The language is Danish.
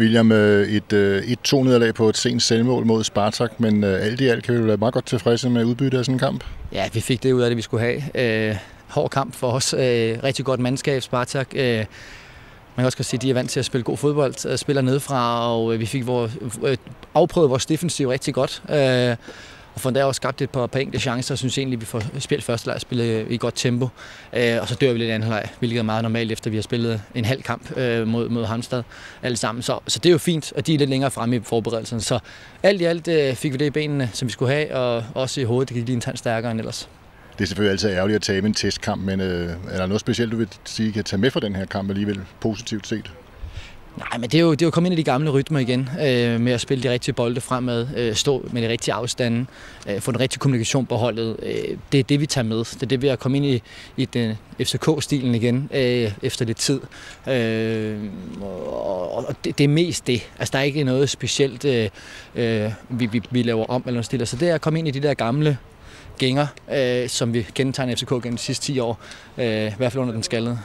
William, et 2-nederlag på et sent selvmål mod Spartak, men alt i alt kan vi være meget godt tilfredse med udbyttet af sådan en kamp? Ja, vi fik det ud af det, vi skulle have. Hård kamp for os. Rigtig godt mandskab, Spartak. Man kan også sige, at de er vant til at spille god fodbold, spiller nedefra, og vi fik afprøvet vores defensiv rigtig godt. Og for en dag også skabt et par enkelte chancer, og synes egentlig, at vi får spillet første leg, spillet i godt tempo. Og så dør vi lidt anden leg, hvilket er meget normalt, efter vi har spillet en halv kamp mod Halmstad alle sammen. Så det er jo fint, og de er lidt længere fremme i forberedelsen. Så alt i alt fik vi det i benene, som vi skulle have, og også i hovedet, det gik lige en tand stærkere end ellers. Det er selvfølgelig altid ærgerligt at tabe en testkamp, men er der noget specielt, du vil sige, kan tage med fra den her kamp alligevel, positivt set? Nej, men det er jo kommet ind i de gamle rytmer igen, med at spille de rigtige bolde fremad, stå med de rigtige afstande, få den rigtige kommunikation på holdet. Det er det, vi tager med. Det er det, vi har kommet ind i FCK-stilen igen, efter lidt tid. Og det er mest det. Altså, der er ikke noget specielt, vi laver om eller noget stiller. Så det er at komme ind i de der gamle gænger, som vi gentegner FCK gennem de sidste 10 år, i hvert fald under den skaldede.